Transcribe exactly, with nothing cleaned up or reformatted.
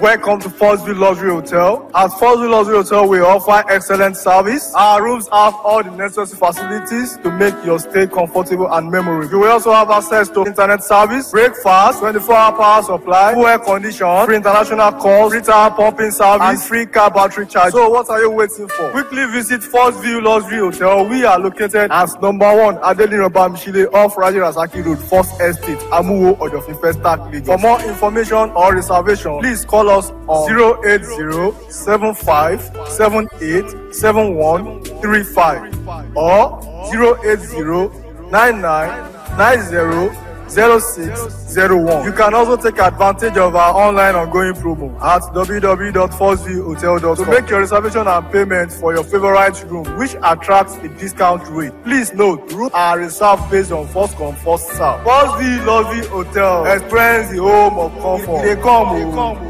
Welcome to Firstview Luxury Hotel. At Firstview Luxury Hotel, we offer excellent service. Our rooms have all the necessary facilities to make your stay comfortable and memorable. You will also have access to internet service, breakfast, twenty-four hour power supply, full air condition, free international calls, free tire pumping service, and free car battery charge. So what are you waiting for? Quickly visit Firstview Luxury Hotel. We are located at number one Adelino Bamshile off Raji Rasaki Road, First Estate, Amuwo, Odofin, First Tag, Lagos. For more information or reservation, please call us on zero eight zero seven five seven eight seven one three five or zero eight zero nine nine nine zero zero six zero one. You can also take advantage of our online ongoing promo at w w w dot firstview hotel dot com to make your reservation and payment for your favorite room, which attracts a discount rate. Please note, rooms are reserved based on first come, first serve. Firstview Luxury Hotel. Experience the home of comfort. They come. They come.